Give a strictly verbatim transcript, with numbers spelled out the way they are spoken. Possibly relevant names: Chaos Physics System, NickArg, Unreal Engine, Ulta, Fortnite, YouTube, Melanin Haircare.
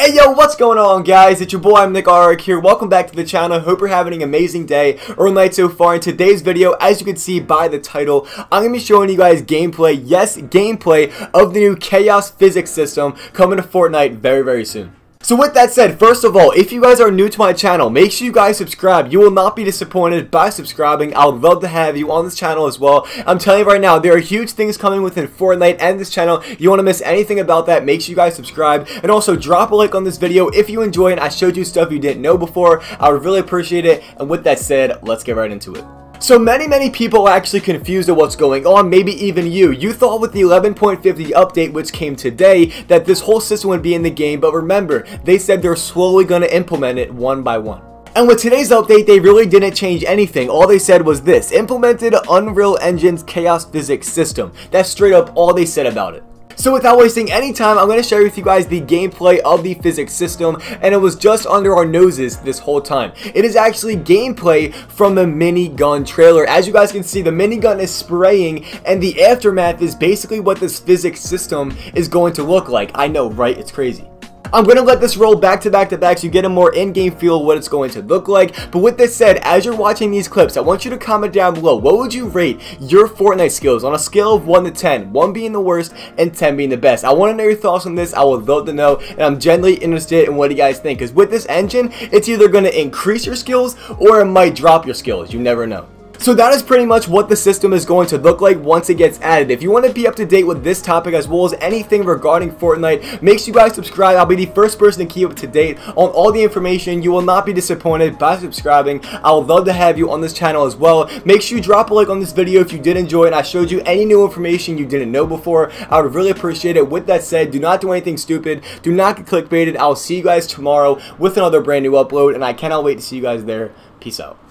Hey yo, what's going on guys? It's your boy, I'm NickArg here. Welcome back to the channel. Hope you're having an amazing day or night so far. In today's video, as you can see by the title, I'm going to be showing you guys gameplay, yes, gameplay of the new Chaos Physics System coming to Fortnite very, very soon. So with that said, first of all, if you guys are new to my channel, make sure you guys subscribe. You will not be disappointed by subscribing. I would love to have you on this channel as well. I'm telling you right now, there are huge things coming within Fortnite and this channel. You want to miss anything about that, make sure you guys subscribe. And also drop a like on this video if you enjoy and I showed you stuff you didn't know before. I would really appreciate it. And with that said, let's get right into it. So many, many people are actually confused at what's going on, maybe even you. You thought with the eleven point fifty update, which came today, that this whole system would be in the game, but remember, they said they're slowly going to implement it one by one. And with today's update, they really didn't change anything. All they said was this: implemented Unreal Engine's Chaos Physics System. That's straight up all they said about it. So without wasting any time, I'm going to share with you guys the gameplay of the physics system, and it was just under our noses this whole time. It is actually gameplay from the minigun trailer. As you guys can see, the minigun is spraying, and the aftermath is basically what this physics system is going to look like. I know, right? It's crazy. I'm going to let this roll back to back to back so you get a more in-game feel of what it's going to look like. But with this said, as you're watching these clips, I want you to comment down below, what would you rate your Fortnite skills on a scale of one to ten, one being the worst and ten being the best? I want to know your thoughts on this. I would love to know, and I'm genuinely interested in what you guys think, because with this engine, it's either going to increase your skills or it might drop your skills. You never know. So that is pretty much what the system is going to look like once it gets added. If you want to be up to date with this topic as well as anything regarding Fortnite, make sure you guys subscribe. I'll be the first person to keep up to date on all the information. You will not be disappointed by subscribing. I would love to have you on this channel as well. Make sure you drop a like on this video if you did enjoy and I showed you any new information you didn't know before. I would really appreciate it. With that said, do not do anything stupid. Do not get clickbaited. I'll see you guys tomorrow with another brand new upload, and I cannot wait to see you guys there. Peace out.